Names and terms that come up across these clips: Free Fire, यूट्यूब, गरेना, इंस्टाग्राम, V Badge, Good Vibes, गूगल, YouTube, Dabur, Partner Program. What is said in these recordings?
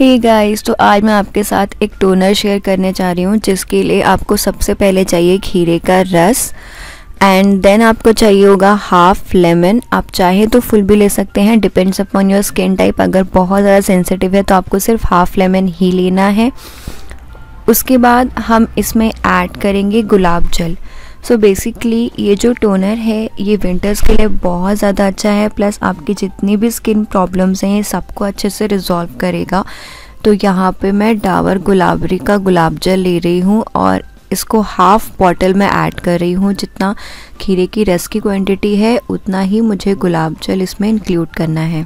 Hey guys, तो आज मैं आपके साथ एक टोनर शेयर करने जा रही हूँ, जिसके लिए आपको सबसे पहले चाहिए खीरे का रस एंड देन आपको चाहिए होगा हाफ लेमन। आप चाहे तो फुल भी ले सकते हैं, depends upon your skin type. अगर बहुत ज़्यादा सेंसिटिव है तो आपको सिर्फ हाफ लेमन ही लेना है। उसके बाद हम इसमें ऐड करेंगे गुलाब जल। सो बेसिकली ये जो टोनर है ये विंटर्स के लिए बहुत ज़्यादा अच्छा है, प्लस आपकी जितनी भी स्किन प्रॉब्लम्स हैं ये सबको अच्छे से रिजॉल्व करेगा। तो यहाँ पे मैं डाबर गुलाबरी का गुलाब जल ले रही हूँ और इसको हाफ बॉटल में ऐड कर रही हूँ। जितना खीरे की रस की क्वांटिटी है उतना ही मुझे गुलाब जल इसमें इंक्लूड करना है।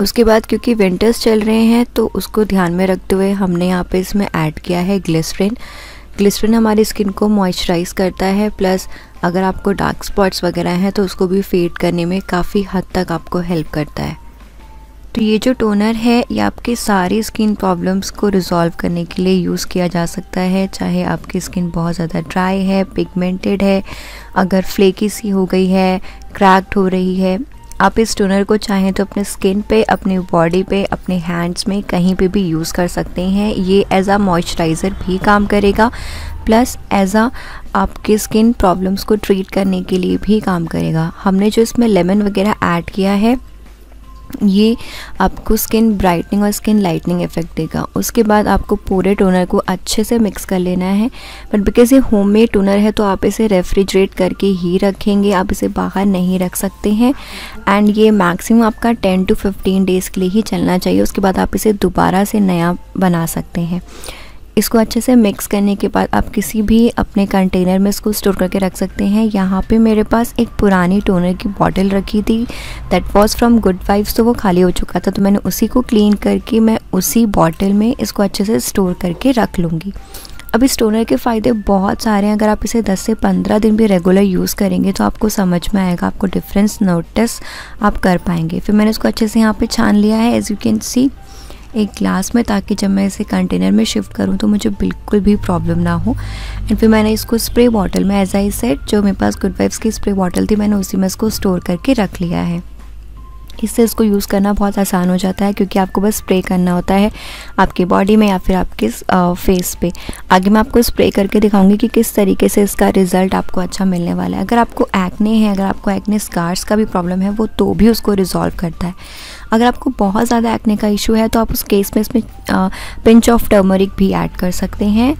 उसके बाद क्योंकि विंटर्स चल रहे हैं तो उसको ध्यान में रखते हुए हमने यहाँ पे इसमें ऐड किया है ग्लिसरीन। ग्लिसरीन हमारी स्किन को मॉइस्चराइज करता है, प्लस अगर आपको डार्क स्पॉट्स वगैरह हैं तो उसको भी फेड करने में काफ़ी हद तक आपको हेल्प करता है। तो ये जो टोनर है ये आपके सारी स्किन प्रॉब्लम्स को रिजॉल्व करने के लिए यूज़ किया जा सकता है, चाहे आपकी स्किन बहुत ज़्यादा ड्राई है, पिगमेंटेड है, अगर फ्लेकी सी हो गई है, क्रैक्ड हो रही है। आप इस टोनर को चाहें तो अपने स्किन पे, अपनी बॉडी पे, अपने हैंड्स में कहीं पे भी यूज़ कर सकते हैं। ये एज आ मॉइस्चराइज़र भी काम करेगा, प्लस एज आ आपके स्किन प्रॉब्लम्स को ट्रीट करने के लिए भी काम करेगा। हमने जो इसमें लेमन वगैरह ऐड किया है ये आपको स्किन ब्राइटनिंग और स्किन लाइटनिंग इफेक्ट देगा। उसके बाद आपको पूरे टोनर को अच्छे से मिक्स कर लेना है, बट बिकॉज ये होममेड टोनर है तो आप इसे रेफ्रिजरेट करके ही रखेंगे, आप इसे बाहर नहीं रख सकते हैं। एंड ये मैक्सिमम आपका 10 to 15 डेज़ के लिए ही चलना चाहिए। उसके बाद आप इसे दोबारा से नया बना सकते हैं। इसको अच्छे से मिक्स करने के बाद आप किसी भी अपने कंटेनर में इसको स्टोर करके रख सकते हैं। यहाँ पे मेरे पास एक पुरानी टोनर की बॉटल रखी थी, that was from good vibes, तो वो खाली हो चुका था, तो मैंने उसी को क्लीन करके मैं उसी बॉटल में इसको अच्छे से स्टोर करके रख लूँगी। अब इस टोनर के फ़ायदे बहुत सारे हैं। अगर आप इसे 10 से 15 दिन भी रेगुलर यूज़ करेंगे तो आपको समझ में आएगा, आपको डिफरेंस नोटिस आप कर पाएंगे। फिर मैंने इसको अच्छे से यहाँ पर छान लिया है एज़ यू कैन सी एक ग्लास में, ताकि जब मैं इसे कंटेनर में शिफ्ट करूं तो मुझे बिल्कुल भी प्रॉब्लम ना हो। एंड फिर मैंने इसको स्प्रे बॉटल में, एज आई सेड, जो मेरे पास गुड वाइब्स की स्प्रे बॉटल थी मैंने उसी में इसको स्टोर करके रख लिया है। इससे इसको यूज़ करना बहुत आसान हो जाता है, क्योंकि आपको बस स्प्रे करना होता है आपकी बॉडी में या फिर आपके फेस पे। आगे मैं आपको स्प्रे करके दिखाऊंगी कि किस तरीके से इसका रिज़ल्ट आपको अच्छा मिलने वाला है। अगर आपको एक्ने है, अगर आपको एक्ने स्कार्स का भी प्रॉब्लम है वो तो भी उसको रिजॉल्व करता है। अगर आपको बहुत ज़्यादा एक्ने का इशू है तो आप उस केस में इसमें पिंच ऑफ टर्मरिक भी ऐड कर सकते हैं,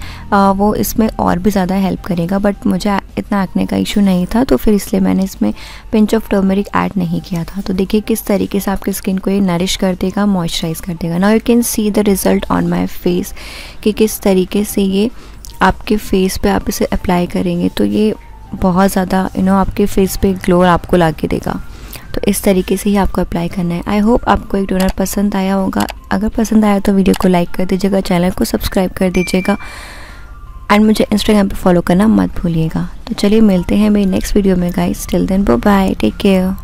वो इसमें और भी ज़्यादा हेल्प करेगा। बट मुझे इतना एक्ने का इशू नहीं था तो फिर इसलिए मैंने इसमें पिंच ऑफ टर्मरिक ऐड नहीं किया था। तो देखिए किस तरीके से आपकी स्किन को ये नरिश कर देगा, मॉइस्चराइज कर देगा। Now you can see the result on my face कि किस तरीके से ये आपके फेस पे आप इसे अप्लाई करेंगे तो ये बहुत ज़्यादा आपके फेस पे ग्लो आपको ला के देगा। तो इस तरीके से ही आपको अप्लाई करना है। आई होप आपको एक टोनर पसंद आया होगा। अगर पसंद आया तो वीडियो को लाइक कर दीजिएगा, चैनल को सब्सक्राइब कर दीजिएगा एंड मुझे इंस्टाग्राम पे फॉलो करना मत भूलिएगा। तो चलिए मिलते हैं मेरी नेक्स्ट वीडियो में guys. Till then bye, take care.